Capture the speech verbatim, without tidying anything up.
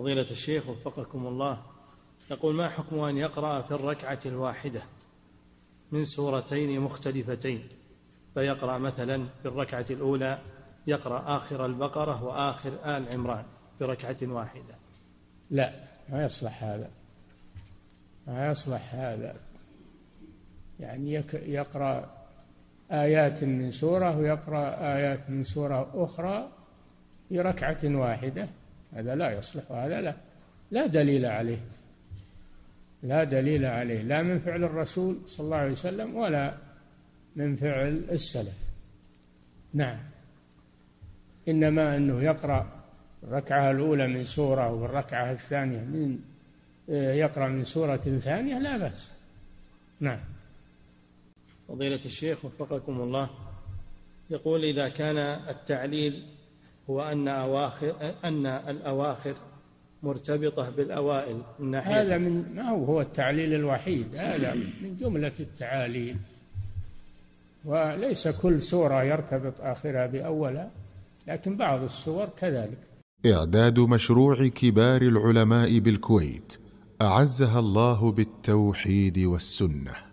فضيلة الشيخ وفقكم الله، يقول: ما حكم أن يقرأ في الركعة الواحدة من سورتين مختلفتين، فيقرأ مثلا في الركعة الأولى يقرأ آخر البقرة وآخر آل عمران في ركعة واحدة؟ لا، ما يصلح هذا، ما يصلح هذا. يعني يقرأ آيات من سورة ويقرأ آيات من سورة أخرى في ركعة واحدة، هذا لا يصلح، وهذا لا لا دليل عليه، لا دليل عليه، لا من فعل الرسول صلى الله عليه وسلم ولا من فعل السلف. نعم، إنما أنه يقرأ الركعة الأولى من سورة والركعة الثانية من يقرأ من سورة ثانية لا بأس. نعم. فضيلة الشيخ وفقكم الله، يقول: إذا كان التعليل هو أن أواخر أن الأواخر مرتبطة بالأوائل من ناحية، هذا من ما هو التعليل الوحيد، هذا من جملة التعاليل، وليس كل سورة يرتبط آخرها بأولها، لكن بعض السور كذلك. إعداد مشروع كبار العلماء بالكويت، أعزها الله بالتوحيد والسنة.